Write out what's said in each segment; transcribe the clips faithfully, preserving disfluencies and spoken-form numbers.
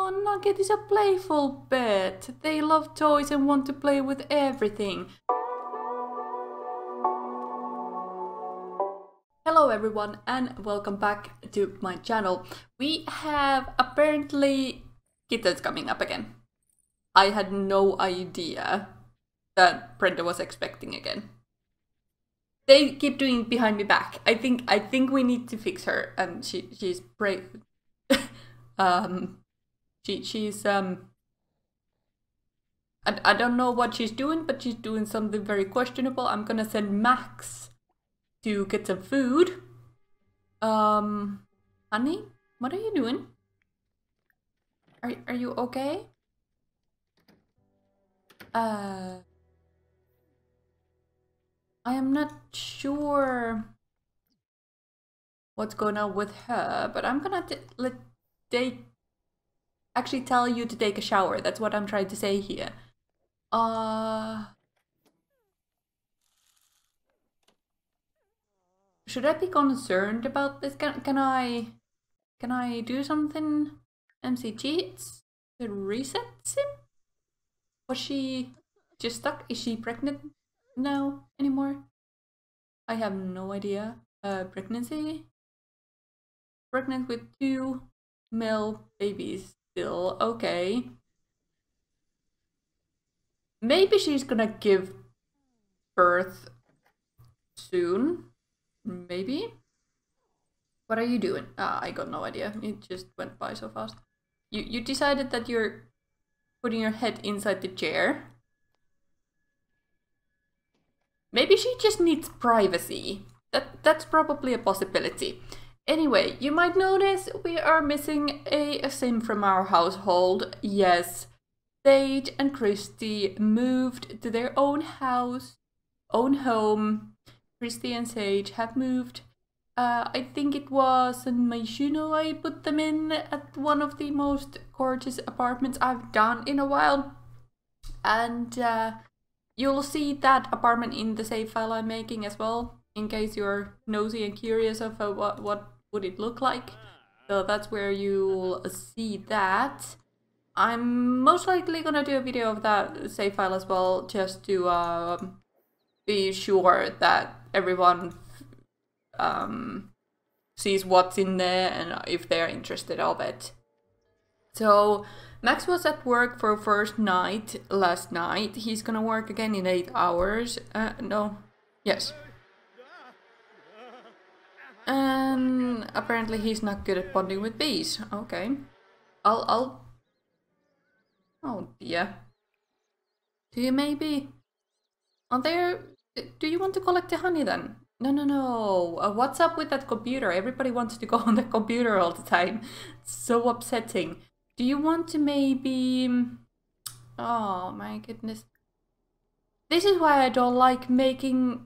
Oh, Nugget is a playful pet. They love toys and want to play with everything. Hello everyone and welcome back to my channel. We have apparently kittens coming up again. I had no idea that Brenda was expecting again. They keep doing it behind me back. I think I think we need to fix her. Um, she she's brave. um, she she's um. I I don't know what she's doing, but she's doing something very questionable. I'm gonna send Max to get some food. Um, honey, what are you doing? Are are you okay? Uh. I am not sure what's going on with her, but I'm gonna let they actually tell you to take a shower. That's what I'm trying to say here. Uh, should I be concerned about this? Can can I can I do something? M C cheats to reset him? Was she just stuck? Is she pregnant now anymore? I have no idea. Uh, pregnancy? Pregnant with two male babies still. Okay. Maybe she's gonna give birth soon. Maybe? What are you doing? Ah, I got no idea. It just went by so fast. You, you decided that you're putting your head inside the chair. Maybe she just needs privacy. That, that's probably a possibility. Anyway, you might notice we are missing a, a sim from our household. Yes, Sage and Christy moved to their own house, own home. Christy and Sage have moved. Uh, I think it was in Maishuno I put them in at one of the most gorgeous apartments I've done in a while. And... Uh, You'll see that apartment in the save file I'm making as well, in case you're nosy and curious of uh, what, what would it look like. So that's where you'll see that. I'm most likely gonna do a video of that save file as well, just to um, be sure that everyone um, sees what's in there and if they're interested of it. So Max was at work for first night last night. He's gonna work again in eight hours. Uh, no, yes. And apparently he's not good at bonding with bees. Okay, I'll, I'll. Oh dear. Do you maybe? Are there? Do you want to collect the honey then? No, no, no. Uh, what's up with that computer? Everybody wants to go on the computer all the time. It's so upsetting. Do you want to maybe... Oh my goodness. This is why I don't like making...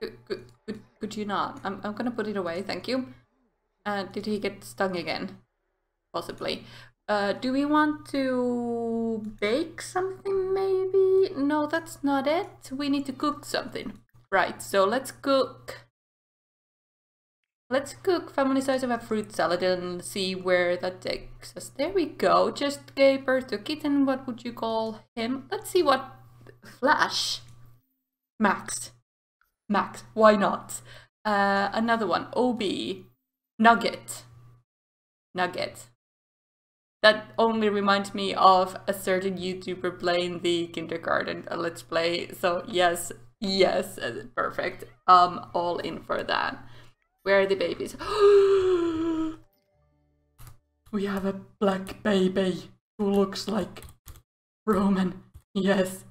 Could, could, could, could you not? I'm, I'm gonna put it away, thank you. Uh, did he get stung again? Possibly. Uh, do we want to bake something maybe? No, that's not it. We need to cook something. Right, so let's cook... Let's cook family size of a fruit salad and see where that takes us. There we go. Just gave birth to a kitten. What would you call him? Let's see what... Flash. Max. Max. Why not? Uh, another one. O B. Nugget. Nugget. That only reminds me of a certain YouTuber playing the kindergarten Let's Play. So yes, yes, perfect. Um, all in for that. Where are the babies? We have a black baby who looks like Roman. Yes.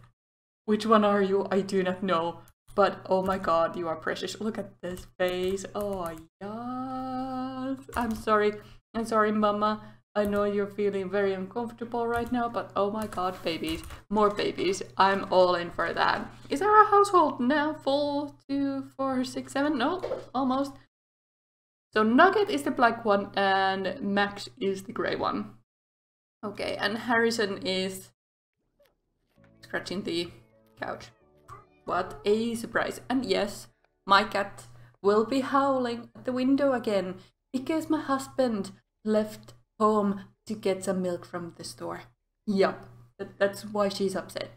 Which one are you? I do not know. But oh my god, you are precious. Look at this face. Oh yes. I'm sorry. I'm sorry, mama. I know you're feeling very uncomfortable right now, but oh my god, babies. More babies. I'm all in for that. Is our household now full? Two, four, six, seven? No, almost. So Nugget is the black one and Max is the grey one. Okay, and Harrison is scratching the couch. What a surprise. And yes, my cat will be howling at the window again. because my husband left home to get some milk from the store. Yup, that, that's why she's upset.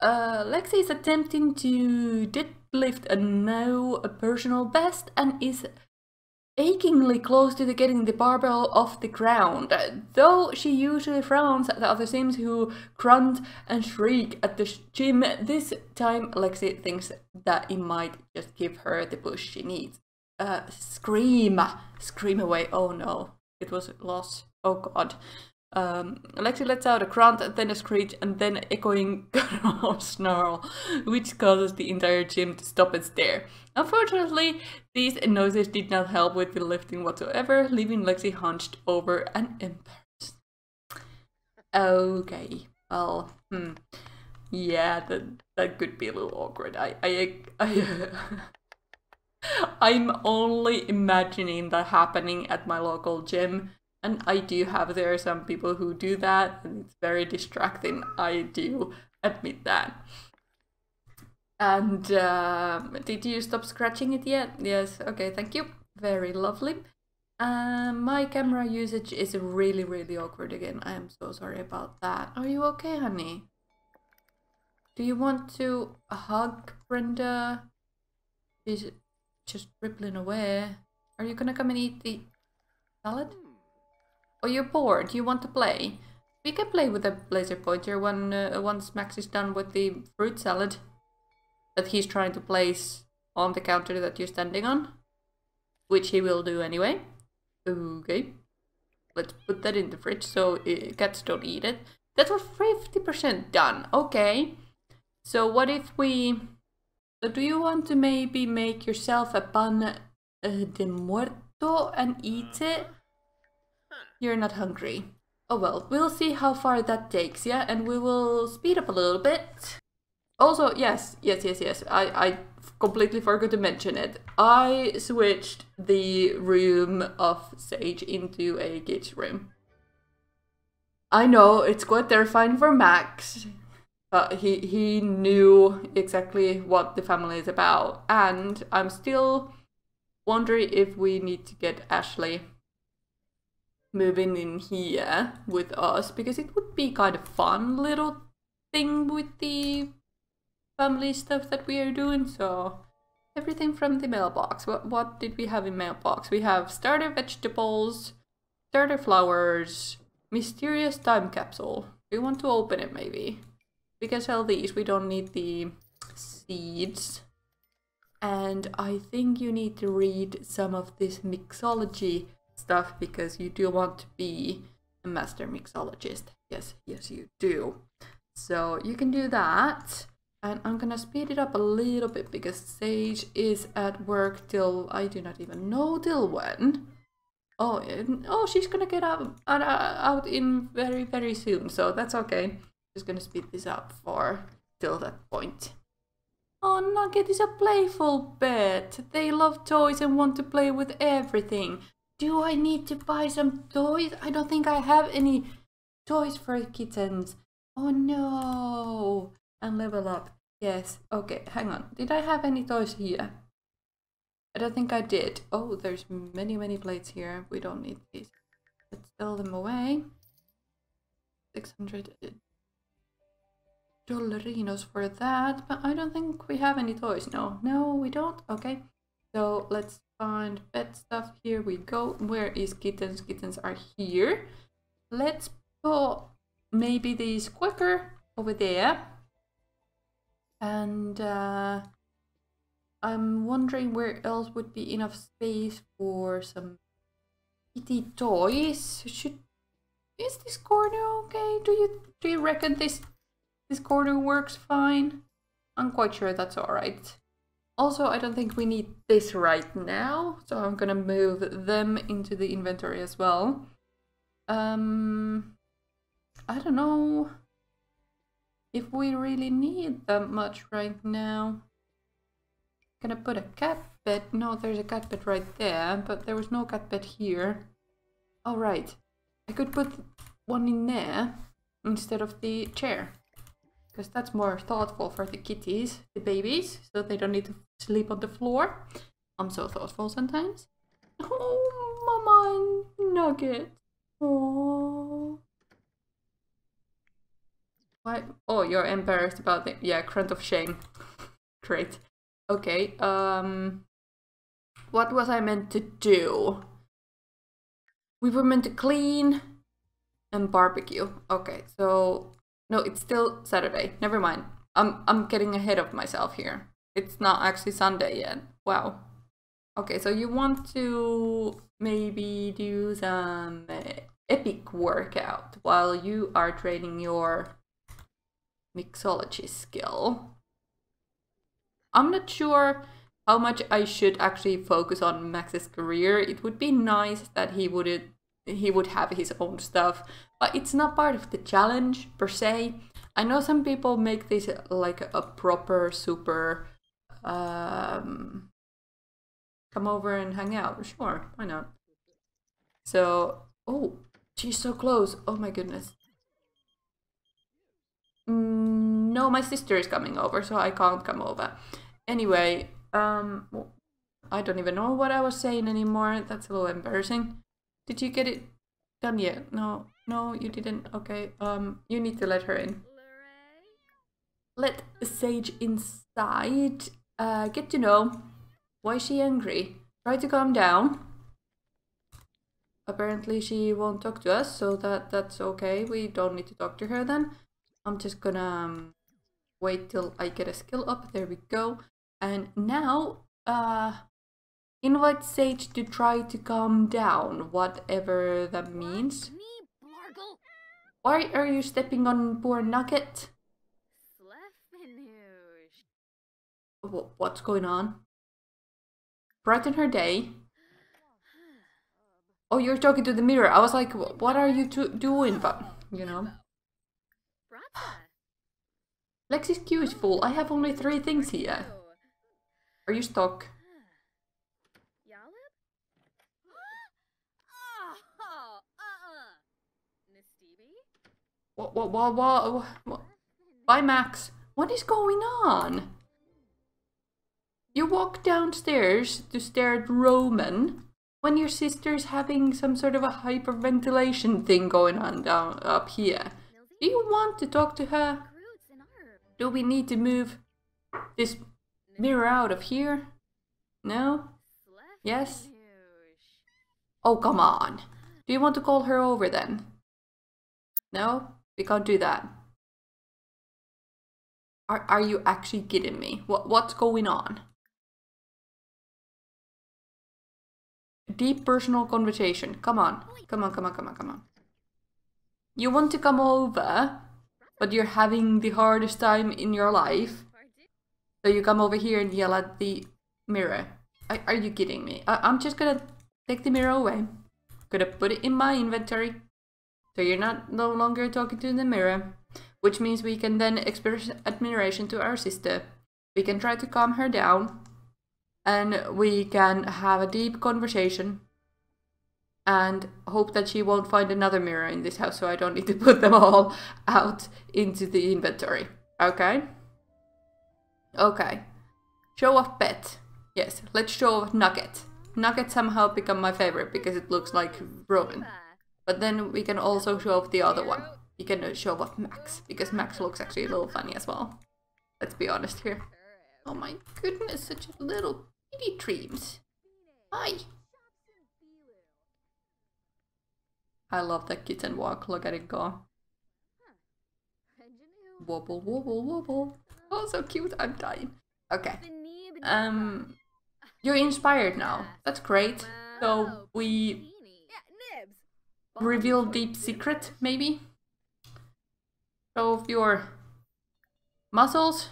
Uh, Lexi is attempting to deadlift a no a personal best and is achingly close to the getting the barbell off the ground, though she usually frowns at the other Sims who grunt and shriek at the gym. This time Lexi thinks that it might just give her the push she needs. Uh, scream! Scream away, oh no, it was a loss, oh god. Um, Lexi lets out a grunt, then a screech, and then echoing snarl, which causes the entire gym to stop and stare. Unfortunately, these noises did not help with the lifting whatsoever, leaving Lexi hunched over and embarrassed. Okay, well, hmm. Yeah, that, that could be a little awkward. I, I, I I'm only imagining that happening at my local gym. And I do have, there are some people who do that, and it's very distracting, I do admit that. And um, did you stop scratching it yet? Yes, okay, thank you. Very lovely. Uh, my camera usage is really, really awkward again. I am so sorry about that. Are you okay, honey? Do you want to hug Brenda? She's just rippling away. Are you gonna come and eat the salad? Oh, you're bored, you want to play? We can play with a laser pointer when uh, once Max is done with the fruit salad that he's trying to place on the counter that you're standing on, which he will do anyway. Okay, let's put that in the fridge so uh, cats don't eat it. That was fifty percent done. Okay, so what if we... So do you want to maybe make yourself a pan uh, de muerto and eat it? You're not hungry. Oh well, we'll see how far that takes, yeah? And we will speed up a little bit. Also, yes, yes, yes, yes, I, I completely forgot to mention it. I switched the room of Sage into a kids room. I know, it's quite terrifying for Max. But he, he knew exactly what the family is about. And I'm still wondering if we need to get Ashley moving in here with us, because it would be kind of fun little thing with the family stuff that we are doing. So everything from the mailbox. What, what did we have in mailbox? We have starter vegetables, starter flowers, mysterious time capsule. We want to open it maybe. We can sell these, we don't need the seeds. And I think you need to read some of this mixology stuff, because you do want to be a master mixologist. Yes, yes you do. So you can do that, and I'm gonna speed it up a little bit because Sage is at work till, I do not even know till when. Oh, and, oh, she's gonna get out, out, out in very, very soon, so that's okay. Just gonna speed this up for till that point. Oh, Nugget is a playful pet. They love toys and want to play with everything. Do I need to buy some toys? I don't think I have any toys for kittens. Oh no! And level up. Yes. Okay, hang on. Did I have any toys here? I don't think I did. Oh, there's many, many plates here. We don't need these. Let's sell them away. six hundred dollarinos for that. But I don't think we have any toys. No, no, we don't. Okay. So let's find pet stuff. Here we go. Where is kittens? Kittens are here. Let's put maybe these quicker over there. And uh, I'm wondering where else would be enough space for some kitty toys. Should is this corner okay? Do you do you reckon this this corner works fine? I'm quite sure that's all right. Also, I don't think we need this right now, so I'm gonna move them into the inventory as well. Um, I don't know if we really need that much right now. Gonna put a cat bed. No, there's a cat bed right there, but there was no cat bed here. All right, I could put one in there instead of the chair, because that's more thoughtful for the kitties, the babies, so they don't need to sleep on the floor. I'm so thoughtful sometimes. Oh, Come on, Nugget. Oh. Why? Oh, you're embarrassed about it. Yeah, grunt of shame. Great. Okay. Um. What was I meant to do? We were meant to clean and barbecue. Okay, so no, it's still Saturday. Never mind. I'm I'm getting ahead of myself here. It's not actually Sunday yet. Wow. Okay, so you want to maybe do some epic workout while you are training your mixology skill. I'm not sure how much I should actually focus on Max's career. It would be nice that he would he would have his own stuff, but it's not part of the challenge per se. I know some people make this like a proper super um, come over and hang out. Sure, why not? So, oh, she's so close. Oh my goodness. Mm, no, my sister is coming over, so I can't come over. Anyway, um, I don't even know what I was saying anymore. That's a little embarrassing. Did you get it done yet? No, no, you didn't. Okay, um, you need to let her in. Let Sage inside. Uh, get to know. Why is she angry? Try to calm down. Apparently she won't talk to us, so that that's okay. We don't need to talk to her then. I'm just gonna um, wait till I get a skill up. There we go. And now, uh, invite Sage to try to calm down, whatever that means. Why are you stepping on poor Nugget? What's going on? Brighten her day. Oh, you're talking to the mirror. I was like, what are you two doing? But, you know. Lexi's queue is full. I have only three things here. Are you stuck? What, what, what, what, what? Bye, Max. What is going on? You walk downstairs to stare at Roman when your sister's having some sort of a hyperventilation thing going on down up here. Do you want to talk to her? Do we need to move this mirror out of here? No? Yes? Oh, come on. Do you want to call her over then? No? We can't do that. Are, are you actually kidding me? What, what's going on? Deep personal conversation. Come on. Come on, come on, come on, come on. You want to come over, but you're having the hardest time in your life. So you come over here and yell at the mirror. Are, are you kidding me? I, I'm just gonna take the mirror away. Gonna put it in my inventory. So you're not no longer talking to the mirror. Which means we can then express admiration to our sister. We can try to calm her down. And we can have a deep conversation. And hope that she won't find another mirror in this house, so I don't need to put them all out into the inventory. Okay? Okay. Show off pet. Yes, let's show off Nugget. Nugget somehow become my favorite because it looks like Roman. But then we can also show off the other one. You can show off Max, because Max looks actually a little funny as well. Let's be honest here. Oh my goodness, such little kitty dreams. Hi. I love that kitten walk, look at it go. Wobble, wobble, wobble. Oh, so cute, I'm dying. Okay. Um, you're inspired now. That's great. So we reveal deep secret, maybe? Show off your muscles.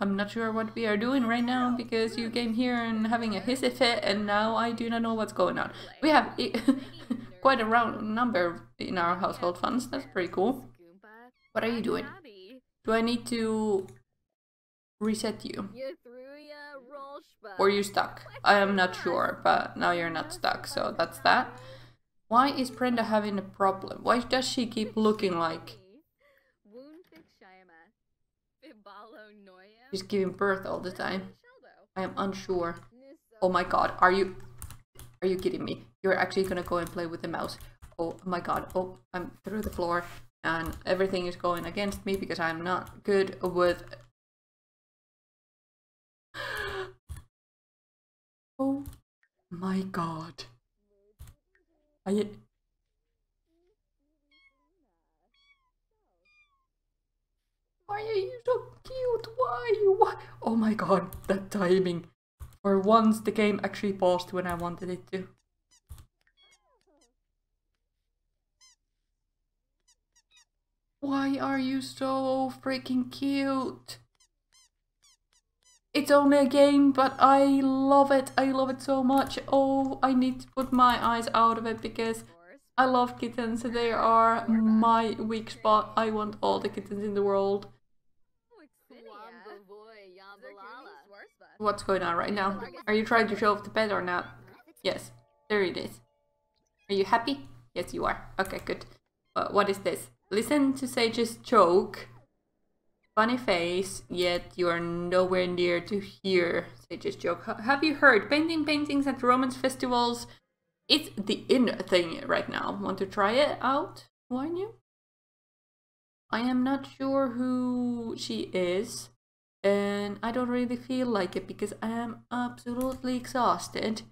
I'm not sure what we are doing right now because you came here and having a hissy fit and now I do not know what's going on. We have quite a round number in our household funds. That's pretty cool. What are you doing? Do I need to reset you? Or you're stuck? I am not sure, but now you're not stuck, so that's that. Why is Brenda having a problem? Why does she keep looking like... she's giving birth all the time. I am unsure. Oh my god, are you... Are you kidding me? You're actually gonna go and play with the mouse. Oh my god. Oh, I'm through the floor and everything is going against me because I'm not good with... Oh my god. I... Why are you so cute? Why? Why? Oh my god, that timing. For once the game actually paused when I wanted it to. Why are you so freaking cute? It's only a game, but I love it. I love it so much. Oh, I need to put my eyes out of it because I love kittens. They are my weak spot. I want all the kittens in the world. What's going on right now? Are you trying to show off the pet or not? Yes, there it is. Are you happy? Yes, you are. Okay, good. Uh, what is this? Listen to Sage's joke. Funny face, yet you are nowhere near to hear Sage's joke. Have you heard? Painting paintings at Romance festivals. It's the in thing right now. Want to try it out? Why you? I am not sure who she is. And I don't really feel like it because I am absolutely exhausted.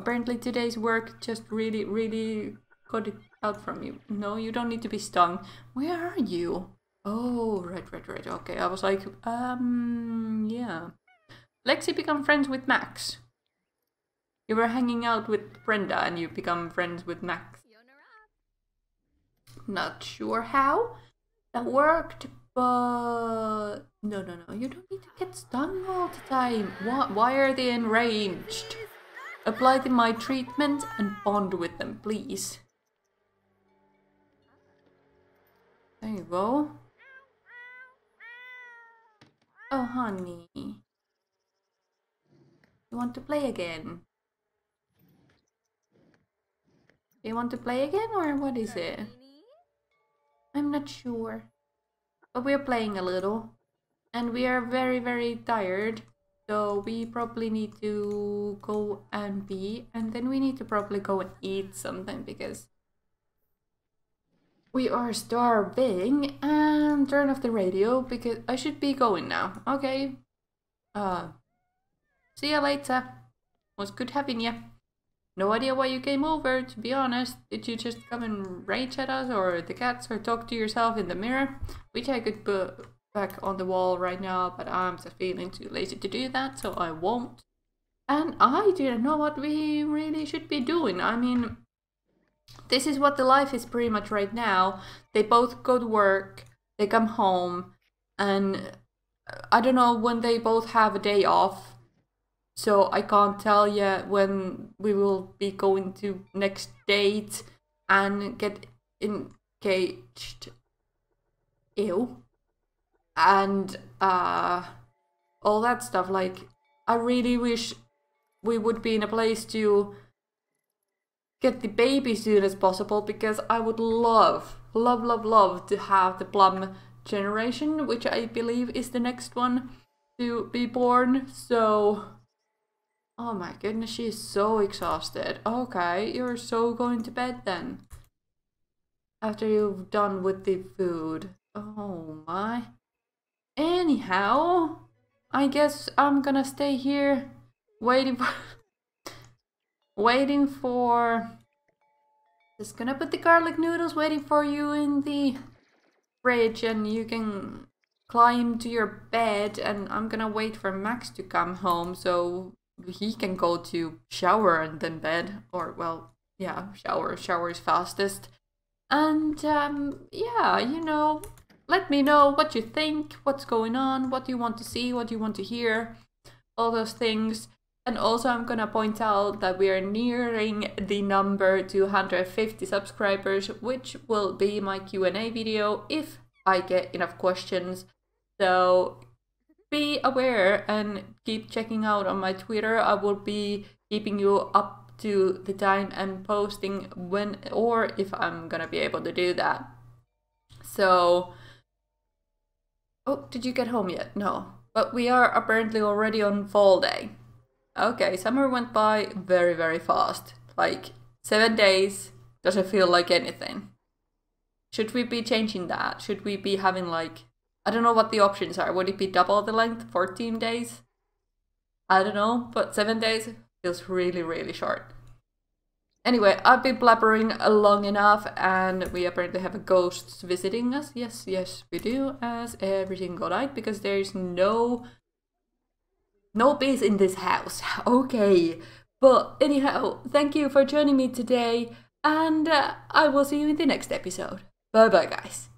Apparently today's work just really, really got it out from you. No, you don't need to be stung. Where are you? Oh, right, right, right. Okay, I was like, um, yeah. Lexi become friends with Max. You were hanging out with Brenda and you become friends with Max. Not sure how that worked, but no, no, no. You don't need to get stung all the time. Why, why are they enraged? Apply to my treatment and bond with them, please. There you go. Oh, honey. You want to play again? You want to play again or what is it? I'm not sure. But we're playing a little. And we are very, very tired. So we probably need to go and pee. And then we need to probably go and eat something because... we are starving. And turn off the radio because I should be going now. Okay. Uh, see ya later. Was good having you. No idea why you came over, to be honest. Did you just come and rage at us or the cats or talk to yourself in the mirror? Which I could put back on the wall right now, but I'm just feeling too lazy to do that, so I won't. And I didn't know what we really should be doing. I mean, this is what the life is pretty much right now. They both go to work, they come home, and I don't know when they both have a day off. So I can't tell you when we will be going to next date and get engaged. Ew. And uh, all that stuff. Like, I really wish we would be in a place to get the baby as soon as possible because I would love, love, love, love to have the Plum generation, which I believe is the next one to be born. So... oh my goodness, she is so exhausted. Okay, you're so going to bed then. After you've done with the food. Oh my. Anyhow, I guess I'm gonna stay here waiting for... waiting for... just gonna put the garlic noodles waiting for you in the fridge and you can climb to your bed and I'm gonna wait for Max to come home so... he can go to shower and then bed, or well, yeah, shower, shower is fastest. And um, yeah, you know, let me know what you think, what's going on, what you want to see, what you want to hear, all those things. And also I'm gonna point out that we are nearing the number two hundred fifty subscribers, which will be my Q and A video if I get enough questions. So be aware and keep checking out on my Twitter. I will be keeping you up to the time and posting when or if I'm gonna be able to do that. So, oh, did you get home yet? No, but we are apparently already on fall day. Okay, summer went by very, very fast. like seven days doesn't feel like anything. Should we be changing that? Should we be having like, I don't know what the options are. Would it be double the length, fourteen days? I don't know, but seven days feels really, really short. Anyway, I've been blabbering long enough, and we apparently have a ghost visiting us. Yes, yes, we do, as every single night, because there's no... no peace in this house. Okay. But anyhow, thank you for joining me today, and uh, I will see you in the next episode. Bye-bye, guys.